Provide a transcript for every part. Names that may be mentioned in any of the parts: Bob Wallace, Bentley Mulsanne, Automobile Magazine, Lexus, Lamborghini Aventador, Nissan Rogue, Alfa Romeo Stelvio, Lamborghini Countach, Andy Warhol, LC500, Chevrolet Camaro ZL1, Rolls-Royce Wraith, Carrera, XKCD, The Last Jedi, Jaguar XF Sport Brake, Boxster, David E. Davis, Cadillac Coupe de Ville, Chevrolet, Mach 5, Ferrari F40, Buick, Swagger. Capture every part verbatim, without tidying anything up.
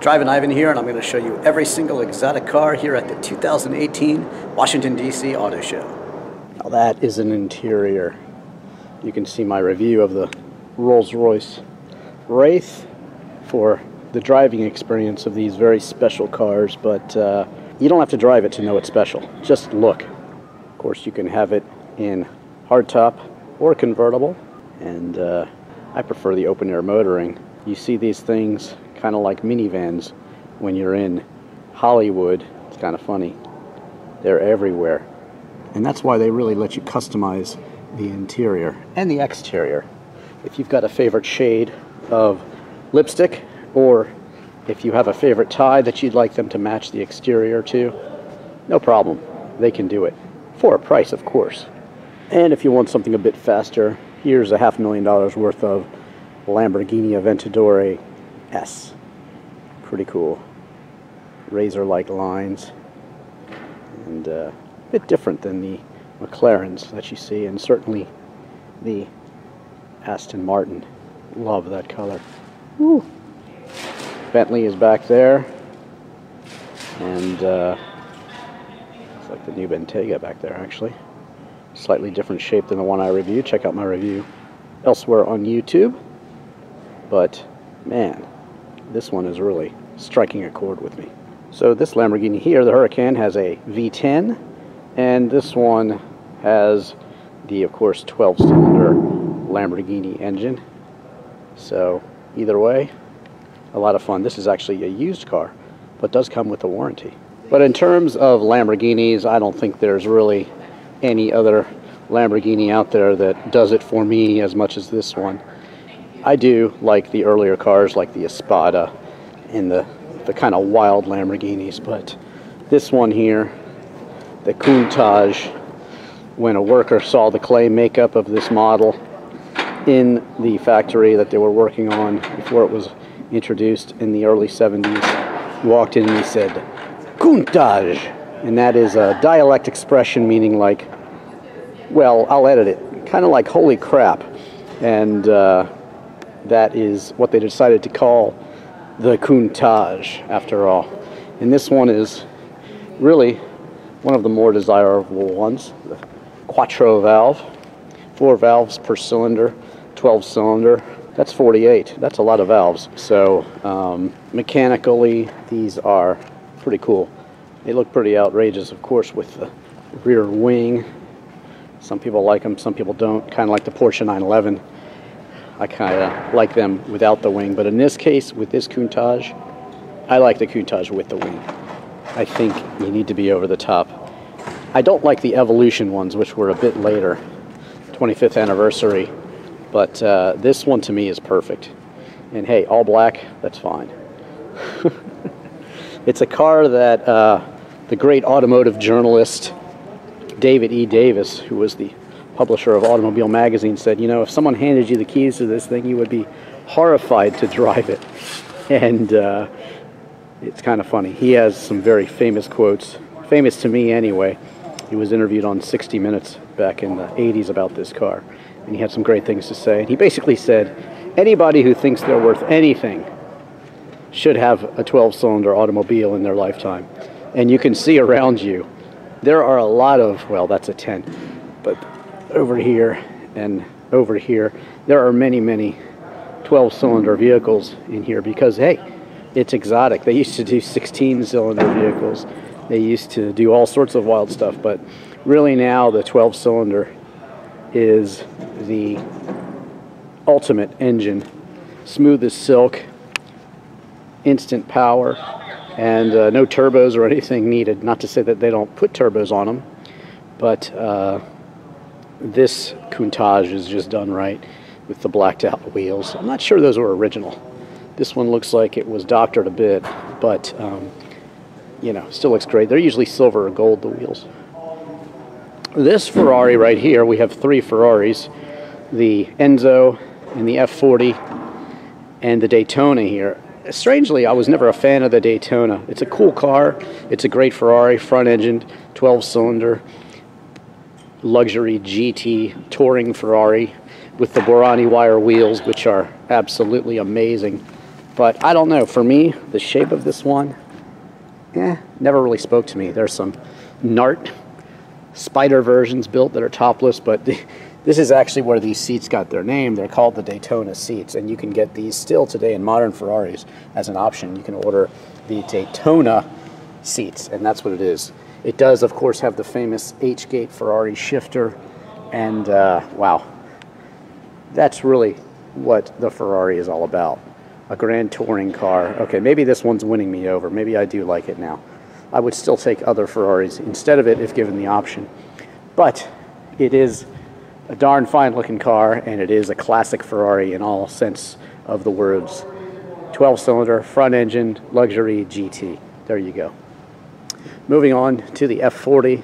Driving Ivan here, and I'm going to show you every single exotic car here at the two thousand eighteen Washington, D C Auto Show. Now that is an interior. You can see my review of the Rolls-Royce Wraith for the driving experience of these very special cars, but uh, you don't have to drive it to know it's special. Just look. Of course, you can have it in hardtop or convertible, and uh, I prefer the open-air motoring. You see these things kind of like minivans when you're in Hollywood. It's kind of funny. They're everywhere. And that's why they really let you customize the interior and the exterior. If you've got a favorite shade of lipstick, or if you have a favorite tie that you'd like them to match the exterior to, no problem. They can do it. For a price, of course. And if you want something a bit faster, here's a half million dollars worth of Lamborghini Aventador S. Pretty cool. Razor-like lines. And uh, a bit different than the McLarens that you see, and certainly the Aston Martin. Love that color. Woo. Bentley is back there. And uh, it's like the new Bentayga back there, actually. Slightly different shape than the one I reviewed. Check out my review elsewhere on YouTube. But, man, this one is really striking a chord with me. So this Lamborghini here, the Huracán, has a V ten, and this one has the, of course, twelve cylinder Lamborghini engine. So either way, a lot of fun. This is actually a used car, but does come with a warranty. But in terms of Lamborghinis, I don't think there's really any other Lamborghini out there that does it for me as much as this one. I do like the earlier cars, like the Espada and the, the kind of wild Lamborghinis, but this one here, the Countach, when a worker saw the clay makeup of this model in the factory that they were working on before it was introduced in the early seventies, he walked in and he said, "Countach!" And that is a dialect expression meaning like, well, I'll edit it, kind of like holy crap. And uh, that is what they decided to call the Countach, after all. And this one is really one of the more desirable ones. The quattro valve, four valves per cylinder, twelve cylinder. That's forty-eight. That's a lot of valves. So um, mechanically, these are pretty cool. They look pretty outrageous, of course, with the rear wing. Some people like them, some people don't. Kind of like the Porsche nine eleven. I kind of like them without the wing, but in this case, with this Countach, I like the Countach with the wing. I think you need to be over the top. I don't like the Evolution ones, which were a bit later, twenty-fifth anniversary, but uh, this one to me is perfect. And hey, all black, that's fine. It's a car that uh, the great automotive journalist David E. Davis, who was the publisher of Automobile Magazine, said, you know, if someone handed you the keys to this thing, you would be horrified to drive it. And uh, it's kind of funny. He has some very famous quotes, famous to me anyway. He was interviewed on sixty minutes back in the eighties about this car, and he had some great things to say. And he basically said, anybody who thinks they're worth anything should have a twelve cylinder automobile in their lifetime. And you can see around you, there are a lot of, well, that's a ten, but over here and over here, there are many many twelve cylinder vehicles in here, because hey, it's exotic. They used to do sixteen cylinder vehicles, they used to do all sorts of wild stuff, but really now the twelve cylinder is the ultimate engine. Smooth as silk, instant power, and uh, no turbos or anything needed. Not to say that they don't put turbos on them, but uh, this Countach is just done right with the blacked out wheels. I'm not sure those were original. This one looks like it was doctored a bit, but um, you know, still looks great. They're usually silver or gold, the wheels. This Ferrari right here, we have three Ferraris, the Enzo and the F forty and the Daytona here. Strangely, I was never a fan of the Daytona. It's a cool car. It's a great Ferrari, front-engined, twelve cylinder. Luxury G T touring Ferrari with the Borani wire wheels, which are absolutely amazing. But I don't know, for me, the shape of this one, eh, never really spoke to me. There's some Nart spider versions built that are topless, but the, this is actually where these seats got their name. They're called the Daytona seats, and you can get these still today in modern Ferraris as an option. You can order the Daytona seats, and that's what it is. It does, of course, have the famous H-gate Ferrari shifter, and uh, wow, that's really what the Ferrari is all about. A grand touring car. Okay, maybe this one's winning me over. Maybe I do like it now. I would still take other Ferraris instead of it if given the option. But it is a darn fine looking car, and it is a classic Ferrari in all sense of the words. twelve cylinder, front engine, luxury G T. There you go. Moving on to the F forty.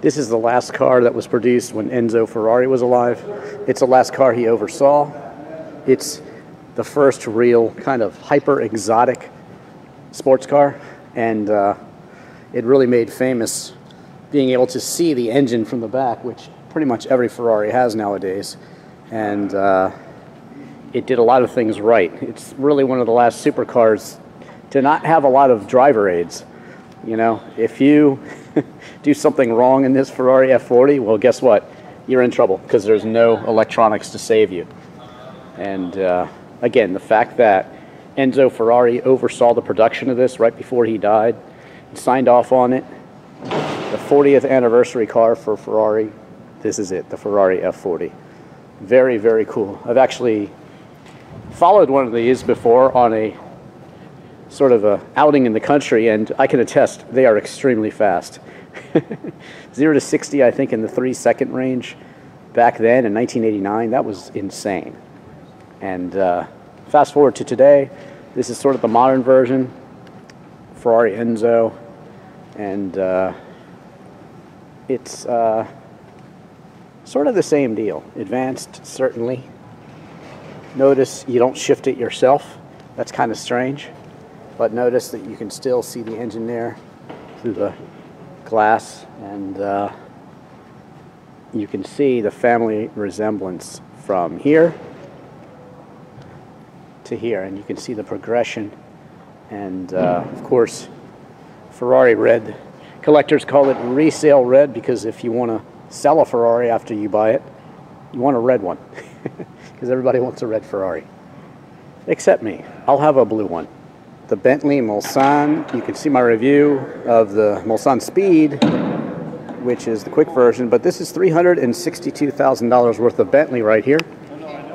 This is the last car that was produced when Enzo Ferrari was alive. It's the last car he oversaw. It's the first real kind of hyper exotic sports car, and uh, it really made famous being able to see the engine from the back, which pretty much every Ferrari has nowadays, and uh, it did a lot of things right. It's really one of the last supercars to not have a lot of driver aids. You know, if you do something wrong in this Ferrari F forty, well, guess what? You're in trouble because there's no electronics to save you. And uh, again, the fact that Enzo Ferrari oversaw the production of this right before he died, signed off on it, the fortieth anniversary car for Ferrari, this is it, the Ferrari F forty. Very, very cool. I've actually followed one of these before on a sort of a outing in the country, and I can attest they are extremely fast. zero to sixty, I think, in the three second range back then in nineteen eighty-nine. That was insane. And uh, fast forward to today, this is sort of the modern version, Ferrari Enzo, and uh, it's uh, sort of the same deal. Advanced, certainly. Notice you don't shift it yourself. That's kind of strange, but notice that you can still see the engine there through the glass, and uh, you can see the family resemblance from here to here, and you can see the progression. And uh, of course, Ferrari red, collectors call it resale red, because if you want to sell a Ferrari after you buy it, you want a red one, because everybody wants a red Ferrari except me. I'll have a blue one. The Bentley Mulsanne, you can see my review of the Mulsanne Speed, which is the quick version, but this is three hundred sixty-two thousand dollars worth of Bentley right here.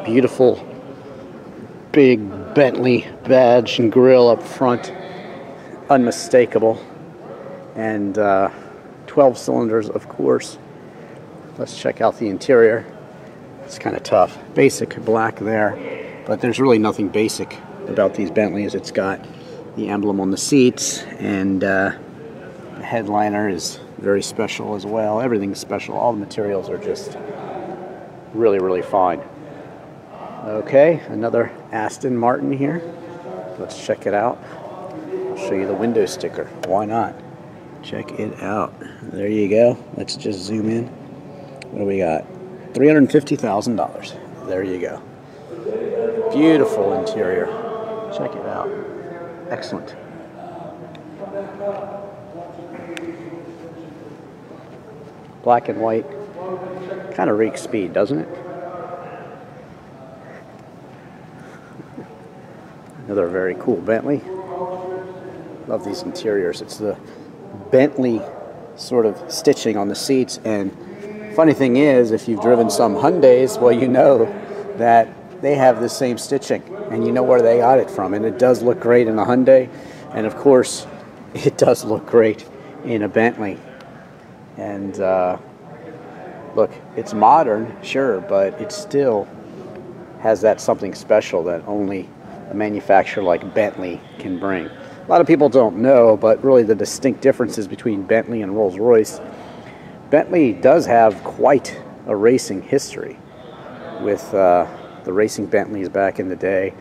Beautiful big Bentley badge and grill up front, unmistakable. And uh, twelve cylinders, of course. Let's check out the interior. It's kind of tough. Basic black there, but there's really nothing basic about these Bentleys. It's got the emblem on the seats, and uh, the headliner is very special as well. Everything's special. All the materials are just really, really fine. Okay, another Aston Martin here. Let's check it out. I'll show you the window sticker. Why not? Check it out. There you go. Let's just zoom in. What do we got? three hundred fifty thousand dollars. There you go. Beautiful interior. Check it out. Excellent. Black and white. Kind of reeks speed, doesn't it? Another very cool Bentley. Love these interiors. It's the Bentley sort of stitching on the seats. And funny thing is, if you've driven some Hyundais, well, you know that they have the same stitching, and you know where they got it from. And it does look great in a Hyundai, and of course, it does look great in a Bentley. And uh, look, it's modern, sure, but it still has that something special that only a manufacturer like Bentley can bring. A lot of people don't know, but really the distinct differences between Bentley and Rolls-Royce. Bentley does have quite a racing history with uh, the racing Bentleys back in the day,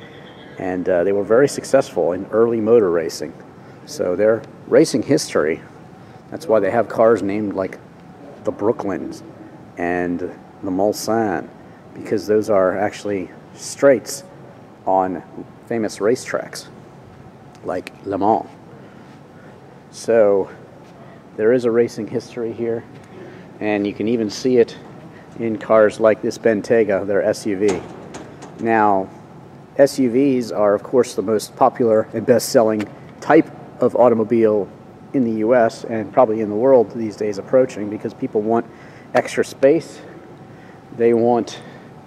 and uh, they were very successful in early motor racing. So their racing history, that's why they have cars named like the Brooklands and the Mulsanne, because those are actually straights on famous racetracks. like Le Mans. So there is a racing history here, and you can even see it in cars like this Bentayga, their S U V. Now, S U Vs are, of course, the most popular and best-selling type of automobile in the U S and probably in the world these days approaching, because people want extra space. They want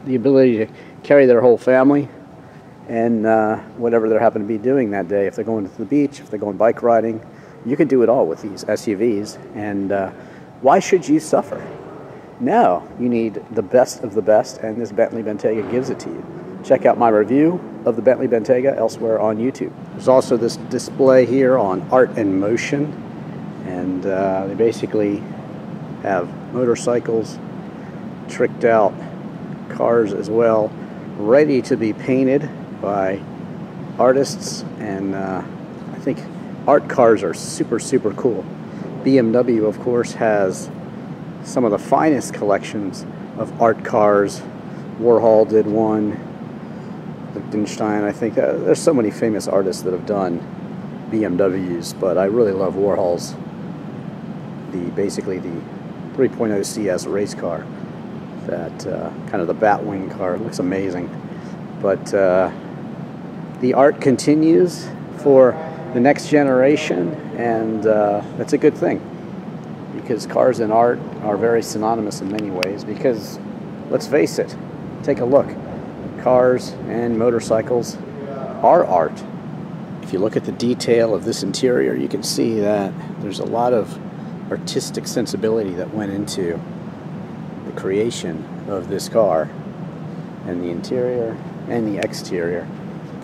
the ability to carry their whole family and uh, whatever they're happen to be doing that day. If they're going to the beach, if they're going bike riding, you can do it all with these S U Vs. And uh, why should you suffer? No, you need the best of the best, and this Bentley Bentayga gives it to you. Check out my review of the Bentley Bentayga elsewhere on YouTube. There's also this display here on Art and Motion, and uh, they basically have motorcycles, tricked out cars as well, ready to be painted by artists, and uh, I think art cars are super, super cool. B M W, of course, has some of the finest collections of art cars. Warhol did one, Lichtenstein, I think. Uh, there's so many famous artists that have done B M Ws, but I really love Warhol's, the basically the three point oh C S race car, that uh, kind of the Batwing car. It looks amazing. But uh, the art continues for the next generation, and uh, that's a good thing, because cars and art are very synonymous in many ways, because, let's face it, take a look. Cars and motorcycles are art. If you look at the detail of this interior, you can see that there's a lot of artistic sensibility that went into the creation of this car, and the interior and the exterior.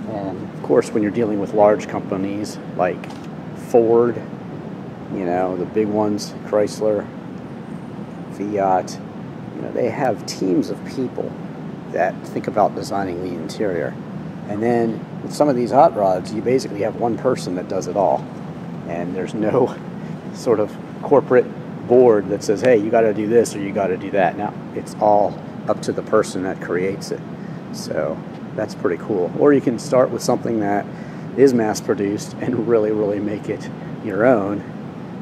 And of course, when you're dealing with large companies like Ford, you know, the big ones, Chrysler, Fiat, you know, they have teams of people that think about designing the interior. And then with some of these hot rods, you basically have one person that does it all. And there's no sort of corporate board that says, hey, you got to do this or you got to do that. Now, it's all up to the person that creates it. So that's pretty cool. Or you can start with something that is mass produced and really, really make it your own.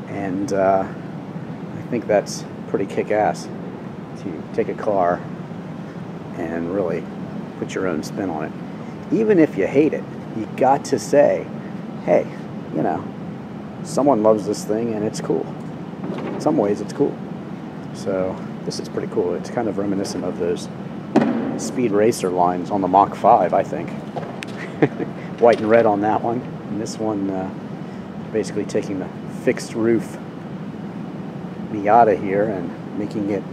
And uh, I think that's pretty kick-ass, to take a car and really put your own spin on it. Even if you hate it, you got to say, hey, you know, someone loves this thing and it's cool. In some ways it's cool. So this is pretty cool. It's kind of reminiscent of those Speed Racer lines on the Mach five, I think. White and red on that one. And this one uh, basically taking the fixed roof Miata here and making it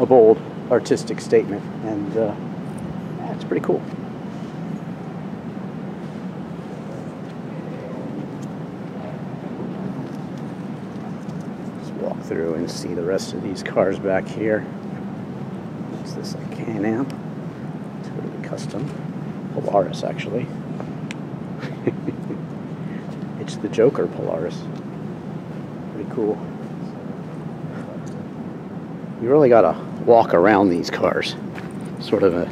a bold artistic statement, and uh, yeah, it's pretty cool. Let's walk through and see the rest of these cars back here. What's this, a Can-Am? It's really custom. Polaris, actually. It's the Joker Polaris. Pretty cool. You really got to walk around these cars, sort of a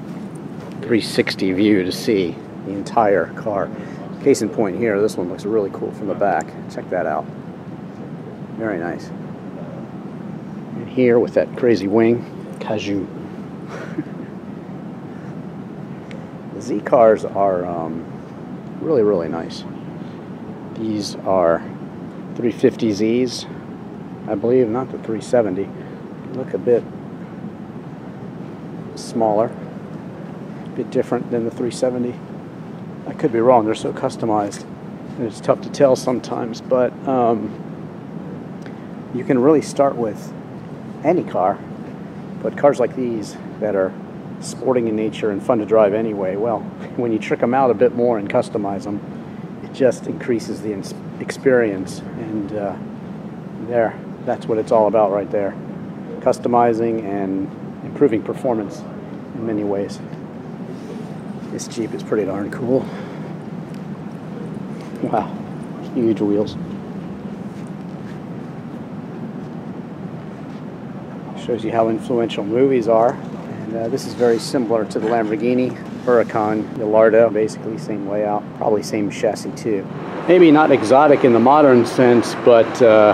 three sixty view to see the entire car. Case in point here, this one looks really cool from the back. Check that out. Very nice. And here with that crazy wing, Cajou. The Z cars are um, really, really nice. These are three fifty Z's, I believe, not the three seventy. Look a bit smaller, a bit different than the three seventy. I could be wrong, they're so customized and it's tough to tell sometimes, but um, you can really start with any car, but cars like these that are sporting in nature and fun to drive anyway, well, when you trick them out a bit more and customize them, it just increases the experience, and uh, there, that's what it's all about right there. Customizing and improving performance in many ways. This Jeep is pretty darn cool. Wow, huge wheels. Shows you how influential movies are. And uh, this is very similar to the Lamborghini Huracan, Gallardo, basically same layout, probably same chassis too. Maybe not exotic in the modern sense, but uh,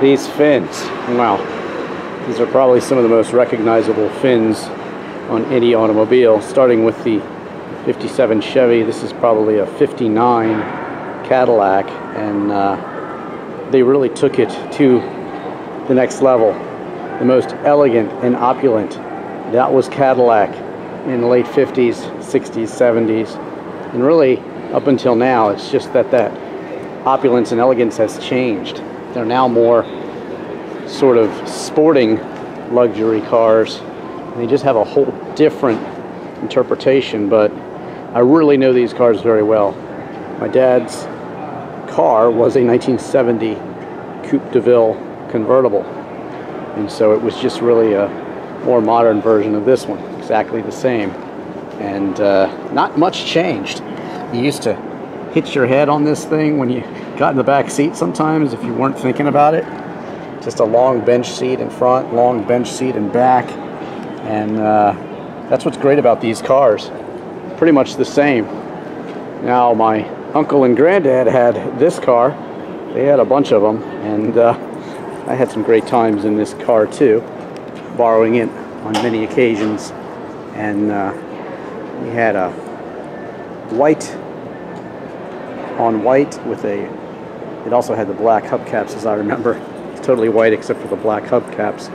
these fins, wow, these are probably some of the most recognizable fins on any automobile, starting with the fifty-seven Chevy. This is probably a fifty-nine Cadillac, and uh, they really took it to the next level. The most elegant and opulent, that was Cadillac in the late fifties, sixties, seventies, and really up until now. It's just that that opulence and elegance has changed. They're now more sort of sporting luxury cars, and they just have a whole different interpretation. But I really know these cars very well. My dad's car was a nineteen seventy Coupe de Ville convertible, and so it was just really a more modern version of this one, exactly the same, and uh, not much changed. You used to hit your head on this thing when you got in the back seat sometimes if you weren't thinking about it. Just a long bench seat in front, long bench seat in back, and uh, that's what's great about these cars. Pretty much the same. Now my uncle and granddad had this car. They had a bunch of them, and uh, I had some great times in this car too, borrowing it on many occasions. And uh, we had a white on white with a, it also had the black hubcaps as I remember. It's totally white except for the black hubcaps.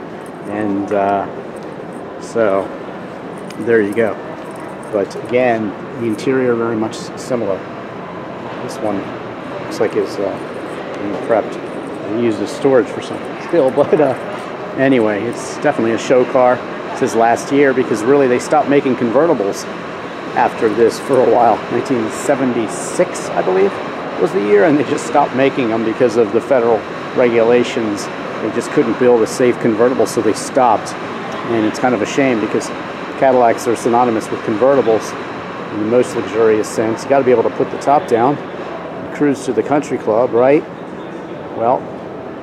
And uh, so there you go. But again, the interior very much similar. This one looks like it's uh, being prepped and used as storage for something still, but uh, anyway, it's definitely a show car. It says last year because really they stopped making convertibles after this for a while. nineteen seventy-six, I believe, was the year, and they just stopped making them because of the federal regulations. They just couldn't build a safe convertible, so they stopped. And it's kind of a shame because Cadillacs are synonymous with convertibles in the most luxurious sense. You got to be able to put the top down and cruise to the country club, right? Well,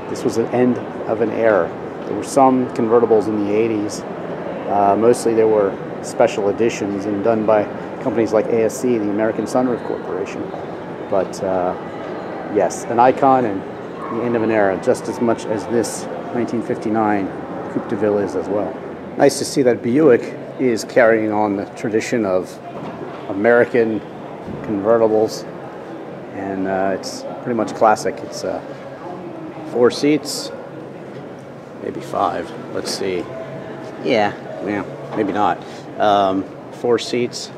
this was an end of an era. There were some convertibles in the eighties. Uh, mostly they were special editions and done by companies like A S C, the American Sunroof Corporation. But uh, yes, an icon and the end of an era, just as much as this nineteen fifty-nine Coupe de Ville is as well. Nice to see that Buick is carrying on the tradition of American convertibles, and uh, it's pretty much classic. It's uh, four seats, maybe five, let's see. Yeah, yeah, maybe not. Um, four seats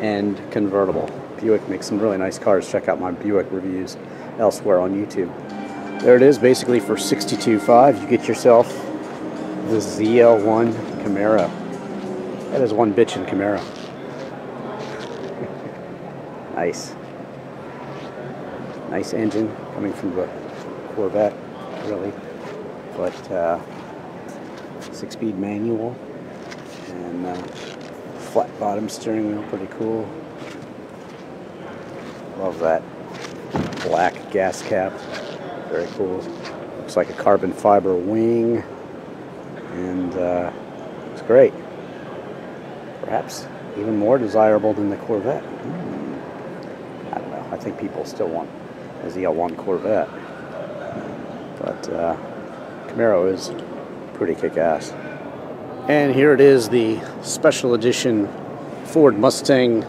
and convertible. Buick makes some really nice cars. Check out my Buick reviews elsewhere on YouTube. There it is, basically for sixty-two thousand five hundred dollars, you get yourself the Z L one Camaro. That is one bitchin' Camaro. Nice. Nice engine coming from the Corvette, really. But uh, six-speed manual and uh, flat bottom steering wheel, pretty cool. Love that black gas cap, very cool. Looks like a carbon fiber wing, and uh, it's great. Perhaps even more desirable than the Corvette. Mm. I don't know. I think people still want a Z L one Corvette, but uh, Camaro is pretty kick-ass. And here it is, the special edition Ford Mustang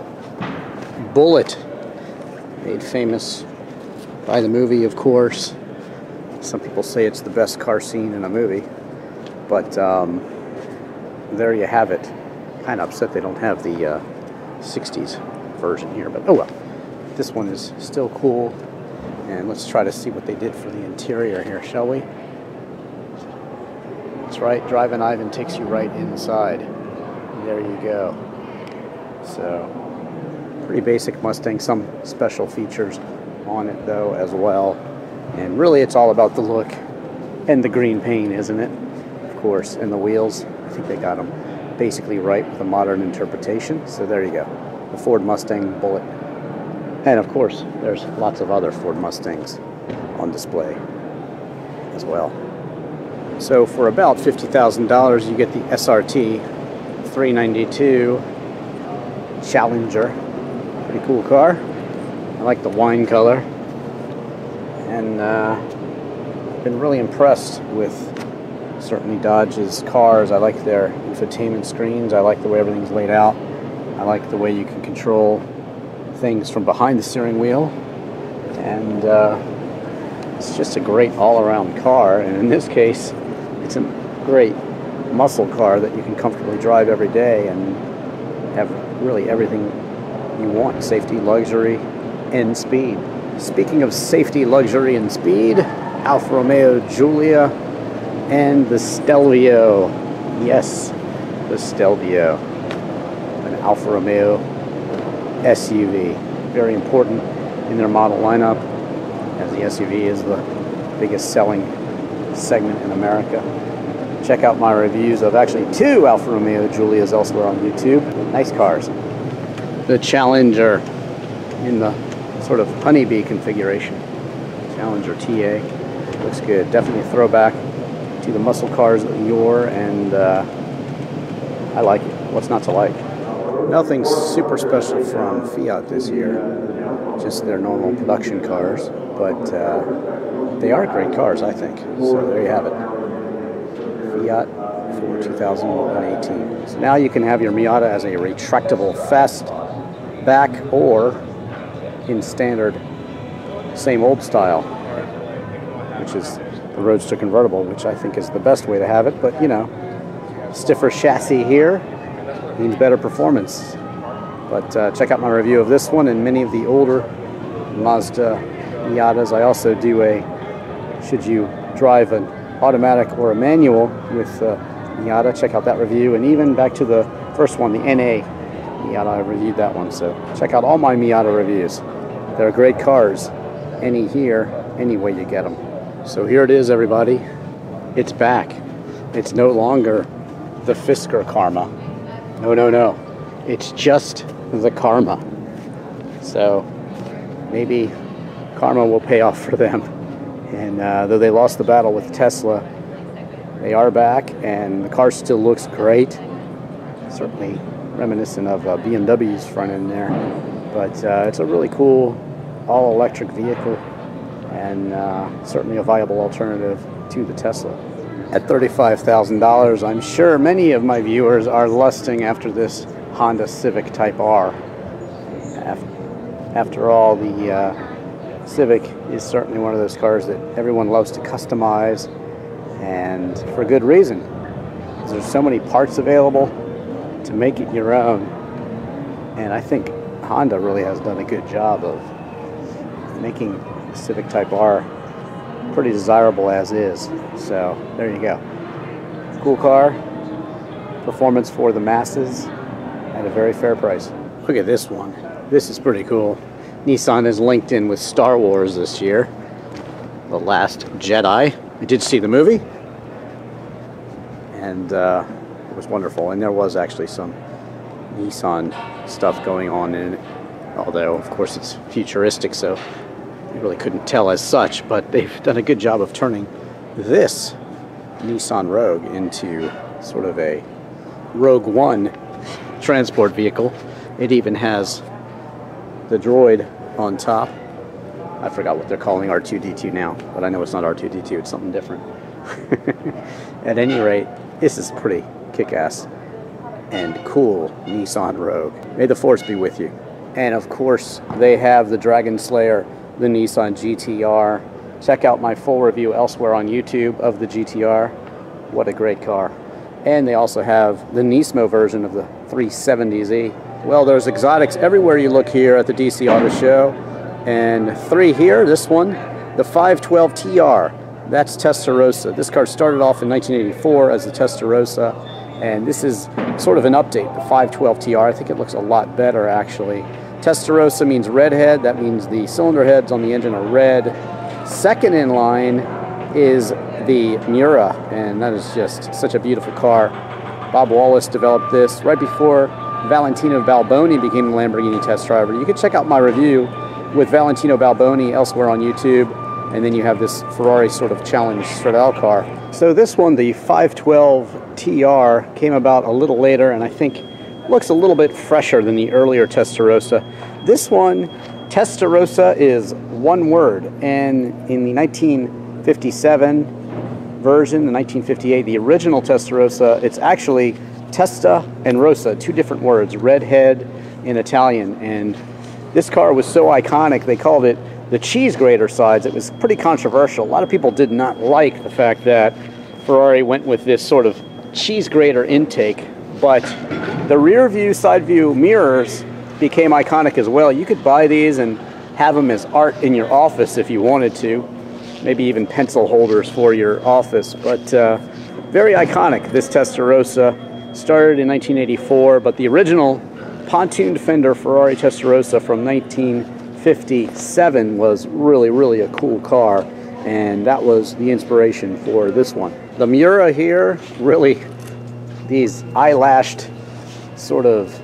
Bullitt, made famous by the movie, of course. Some people say it's the best car scene in a movie, but um, there you have it. Kind of upset they don't have the uh, sixties version here, but oh well. This one is still cool, and let's try to see what they did for the interior here, shall we? Right, Drivin' Ivan takes you right inside. There you go. So, pretty basic Mustang. Some special features on it though as well. And really, it's all about the look and the green paint, isn't it? Of course, and the wheels. I think they got them basically right with a modern interpretation. So there you go. The Ford Mustang Bullitt. And of course, there's lots of other Ford Mustangs on display as well. So for about fifty thousand dollars, you get the S R T three ninety-two Challenger. Pretty cool car. I like the wine color. And uh, I've been really impressed with certainly Dodge's cars. I like their infotainment screens. I like the way everything's laid out. I like the way you can control things from behind the steering wheel. And uh, it's just a great all-around car. And in this case, it's a great muscle car that you can comfortably drive every day and have really everything you want. Safety, luxury, and speed. Speaking of safety, luxury, and speed, Alfa Romeo Giulia and the Stelvio. Yes, the Stelvio. An Alfa Romeo S U V. Very important in their model lineup, as the S U V is the biggest selling segment in America. Check out my reviews of actually two Alfa Romeo Giulias elsewhere on YouTube. Nice cars. The Challenger in the sort of honeybee configuration. Challenger T A. Looks good. Definitely a throwback to the muscle cars of yore, and uh, I like it. What's not to like? Nothing super special from Fiat this year. Just their normal production cars, but uh, they are great cars, I think. So there you have it. Fiat for two thousand eighteen. So now you can have your Miata as a retractable fast back or in standard same old style, which is the Roadster convertible, which I think is the best way to have it. But you know, stiffer chassis here means better performance. But uh, check out my review of this one and many of the older Mazda Miatas. I also do a should you drive an automatic or a manual with uh, Miata. Check out that review, and even back to the first one, the N A Miata, I reviewed that one. So check out all my Miata reviews. They're great cars, any here, any way you get them. So here it is, everybody. It's back. It's no longer the Fisker Karma. No, no, no. It's just the Karma. So maybe Karma will pay off for them. And uh, though they lost the battle with Tesla, they are back, and the car still looks great. Certainly reminiscent of uh, B M W's front end there. But uh, it's a really cool all-electric vehicle, and uh, certainly a viable alternative to the Tesla. At thirty-five thousand dollars, I'm sure many of my viewers are lusting after this Honda Civic Type R. After all, the uh, Civic is certainly one of those cars that everyone loves to customize, and for good reason, because there's so many parts available to make it your own. And I think Honda really has done a good job of making the Civic Type R pretty desirable as is. So there you go. Cool car, performance for the masses at a very fair price. Look at this one. This is pretty cool. Nissan is linked in with Star Wars this year. The Last Jedi. I did see the movie, and uh, it was wonderful. And there was actually some Nissan stuff going on in it. Although, of course, it's futuristic, so you really couldn't tell as such. But they've done a good job of turning this Nissan Rogue into sort of a Rogue One transport vehicle. It even has the droid on top. I forgot what they're calling R two D two now, but I know it's not R two D two, it's something different. At any rate, this is pretty kick-ass and cool Nissan Rogue. May the force be with you. And of course, they have the Dragon Slayer, the Nissan G T R. Check out my full review elsewhere on YouTube of the G T R. What a great car. And they also have the Nismo version of the three seventy Z. Well, there's exotics everywhere you look here at the D C Auto Show. And three here, this one, the five twelve T R. That's Testarossa. This car started off in nineteen eighty-four as the Testarossa, and this is sort of an update, the five twelve T R. I think it looks a lot better, actually. Testarossa means redhead. That means the cylinder heads on the engine are red. Second in line is the Miura, and that is just such a beautiful car. Bob Wallace developed this right before Valentino Balboni became the Lamborghini test driver. You can check out my review with Valentino Balboni elsewhere on YouTube. And then you have this Ferrari sort of challenge Stradale car. So this one, the five twelve T R, came about a little later, and I think looks a little bit fresher than the earlier Testarossa. This one, Testarossa, is one word, and in the nineteen fifty-seven version, the nineteen fifty-eight, the original Testarossa, it's actually Testa and Rossa, two different words, redhead in Italian. And this car was so iconic, they called it the cheese grater sides. It was pretty controversial. A lot of people did not like the fact that Ferrari went with this sort of cheese grater intake, but the rear view, side view mirrors became iconic as well. You could buy these and have them as art in your office if you wanted to, maybe even pencil holders for your office, but uh, very iconic, this Testarossa. Started in nineteen eighty-four, but the original pontooned fender Ferrari Testarossa from nineteen fifty-seven was really, really a cool car, and that was the inspiration for this one. The Miura here, really these eyelashed sort of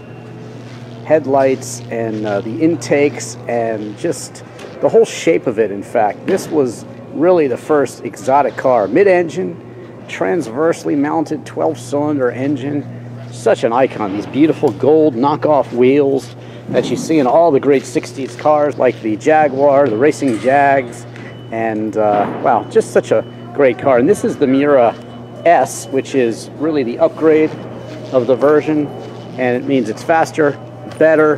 headlights and uh, the intakes and just the whole shape of it, in fact. This was really the first exotic car, mid-engine, transversely mounted twelve cylinder engine. Such an icon, these beautiful gold knockoff wheels that you see in all the great sixties cars like the Jaguar, the Racing Jags, and uh, wow, just such a great car. And this is the Miura S, which is really the upgrade of the version, and it means it's faster, better,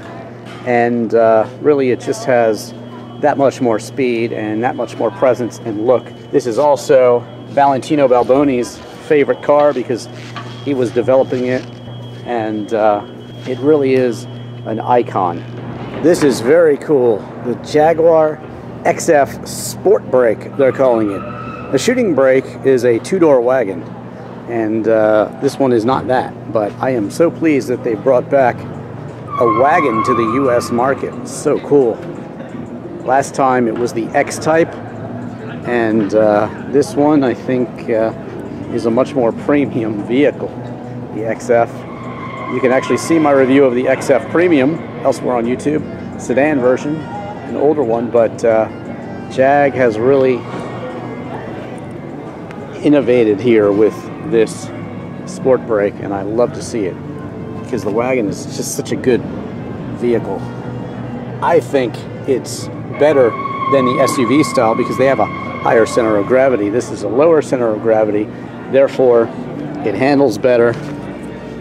and uh, really it just has that much more speed and that much more presence and look. This is also Valentino Balboni's favorite car because he was developing it, and uh, it really is an icon. This is very cool, the Jaguar X F Sport Brake, they're calling it. The shooting brake is a two-door wagon, and uh, this one is not that, but I am so pleased that they brought back a wagon to the U S market. It's so cool. Last time it was the X-Type, and uh, this one, I think, uh, is a much more premium vehicle, the X F. You can actually see my review of the X F Premium elsewhere on YouTube, sedan version, an older one, but uh, Jag has really innovated here with this sport brake, and I love to see it because the wagon is just such a good vehicle. I think it's better than the S U V style because they have a higher center of gravity. This is a lower center of gravity, therefore it handles better,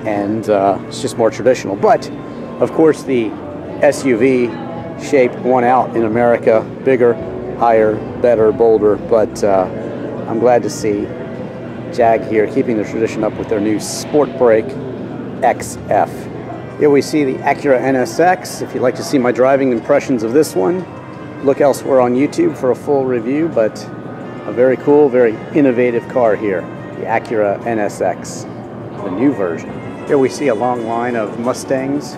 and uh, it's just more traditional. But of course the S U V shape won out in America, bigger, higher, better, bolder, but uh, I'm glad to see Jag here keeping the tradition up with their new Sport Brake X F. Here we see the Acura N S X. If you'd like to see my driving impressions of this one, look elsewhere on YouTube for a full review, but a very cool, very innovative car here, the Acura N S X, the new version. Here we see a long line of Mustangs.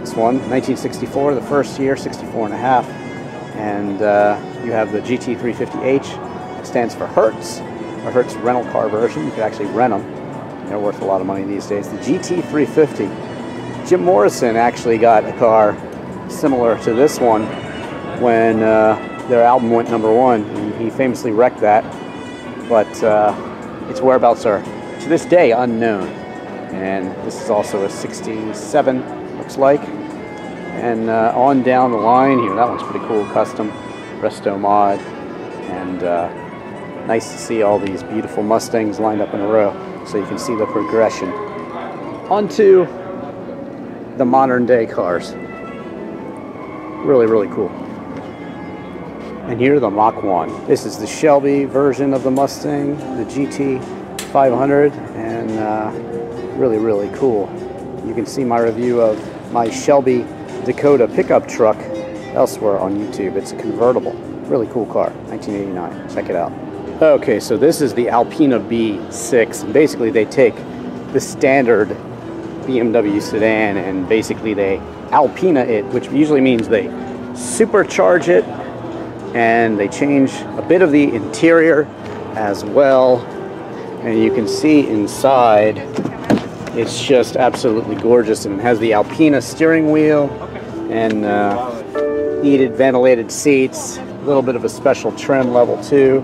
This one, nineteen sixty-four, the first year, sixty-four and a half, and uh, you have the G T three fifty H, it stands for Hertz, a Hertz rental car version. You can actually rent them. They're worth a lot of money these days. The G T three fifty. Jim Morrison actually got a car similar to this one when uh, their album went number one, and he famously wrecked that, but uh, its whereabouts are to this day unknown. And this is also a sixty-seven, looks like, and uh, on down the line here, that one's pretty cool, custom, resto mod, and uh, nice to see all these beautiful Mustangs lined up in a row, so you can see the progression. Onto the modern day cars, really, really cool. And here the Mach one. This is the Shelby version of the Mustang, the G T five hundred, and uh, really, really cool. You can see my review of my Shelby Dakota pickup truck elsewhere on YouTube. It's a convertible, really cool car, nineteen eighty-nine, check it out. Okay, so this is the Alpina B six. Basically they take the standard B M W sedan and basically they Alpina it, which usually means they supercharge it, and they change a bit of the interior as well, and you can see inside it's just absolutely gorgeous, and it has the Alpina steering wheel and uh, heated ventilated seats, a little bit of a special trim level too,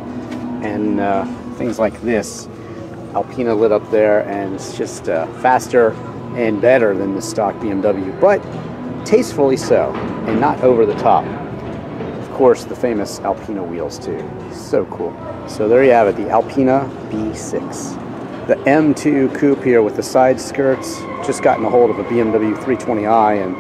and uh, things like this Alpina lit up there, and it's just uh, faster, and better than the stock B M W, but tastefully so, and not over the top. Of course, the famous Alpina wheels too. So cool. So there you have it, the Alpina B six. The M two coupe here with the side skirts, just gotten a hold of a B M W three twenty i, and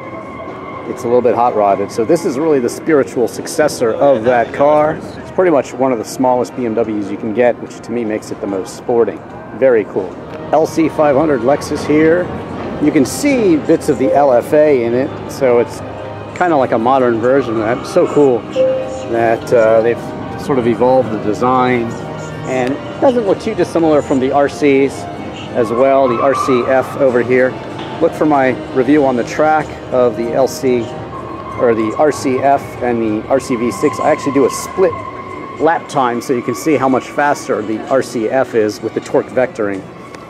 it's a little bit hot rodded. So this is really the spiritual successor of that car. It's pretty much one of the smallest B M Ws you can get, which to me makes it the most sporting. Very cool. L C five hundred Lexus here. You can see bits of the L F A in it, so it's kind of like a modern version of that. It's so cool that uh, they've sort of evolved the design. And it doesn't look too dissimilar from the R Cs as well, the R C F over here. Look for my review on the track of the L C, or the R C F and the R C V six. I actually do a split lap time so you can see how much faster the R C F is with the torque vectoring.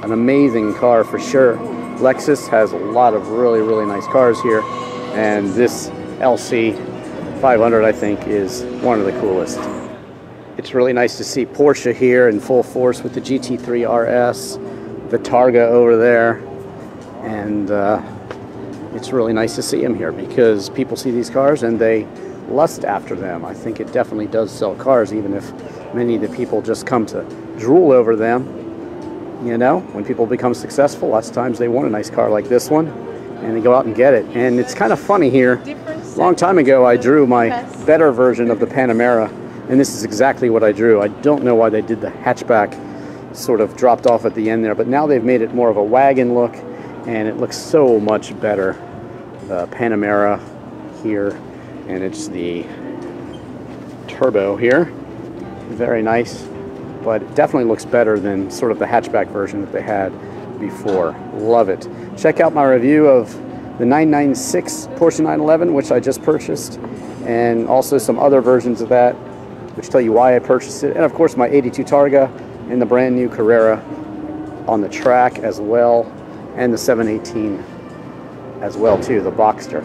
An amazing car for sure. Lexus has a lot of really, really nice cars here. And this L C five hundred, I think, is one of the coolest. It's really nice to see Porsche here in full force with the G T three R S, the Targa over there, and uh, it's really nice to see them here because people see these cars and they lust after them. I think it definitely does sell cars, even if many of the people just come to drool over them. You know, when people become successful, lots of times they want a nice car like this one, and they go out and get it. And it's kind of funny here. A long time ago, I drew my better version of the Panamera, and this is exactly what I drew. I don't know why they did the hatchback sort of dropped off at the end there, but now they've made it more of a wagon look, and it looks so much better. The Panamera here, and it's the turbo here. Very nice, but it definitely looks better than sort of the hatchback version that they had before. Love it. Check out my review of the nine ninety-six Porsche nine eleven, which I just purchased, and also some other versions of that, which tell you why I purchased it, and of course my eighty-two Targa and the brand new Carrera on the track as well, and the seven eighteen as well too, the Boxster.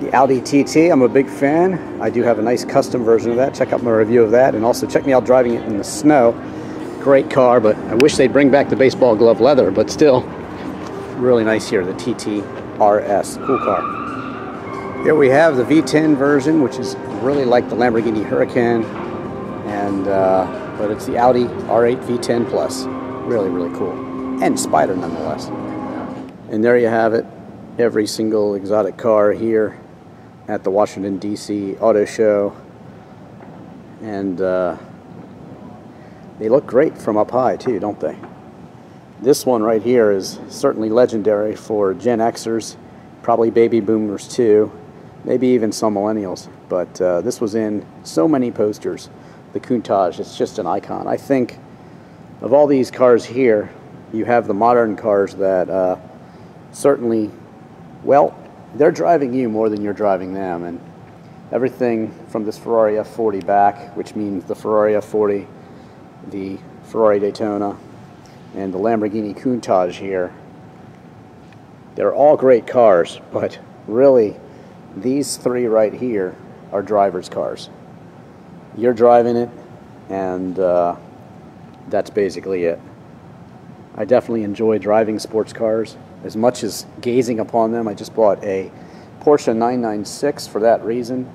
The Audi T T, I'm a big fan. I do have a nice custom version of that. Check out my review of that, and also check me out driving it in the snow. Great car, but I wish they'd bring back the baseball glove leather, but still, really nice here, the T T R S, cool car. Here we have the V ten version, which is really like the Lamborghini Huracán, and uh, but it's the Audi R eight V ten Plus. Really, really cool. And Spider, nonetheless. And there you have it. Every single exotic car here at the Washington, D C Auto Show. And uh, they look great from up high, too, don't they? This one right here is certainly legendary for Gen Xers, probably baby boomers, too. Maybe even some millennials, but uh, this was in so many posters. The Countach, it's just an icon. I think of all these cars here, you have the modern cars that uh, certainly, well, they're driving you more than you're driving them. And everything from this Ferrari F forty back, which means the Ferrari F forty, the Ferrari Daytona, and the Lamborghini Countach here, they're all great cars, but really, these three right here are drivers' cars. You're driving it, and uh, that's basically it. I definitely enjoy driving sports cars as much as gazing upon them. I just bought a Porsche nine ninety-six for that reason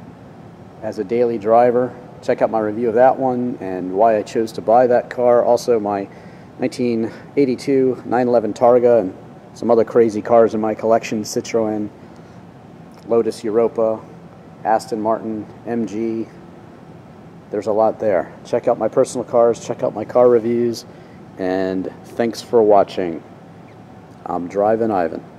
as a daily driver. Check out my review of that one and why I chose to buy that car. Also my nineteen eighty-two nine eleven Targa and some other crazy cars in my collection, Citroën, Lotus Europa, Aston Martin, M G. There's a lot there. Check out my personal cars, check out my car reviews, and thanks for watching. I'm Drivin' Ivan.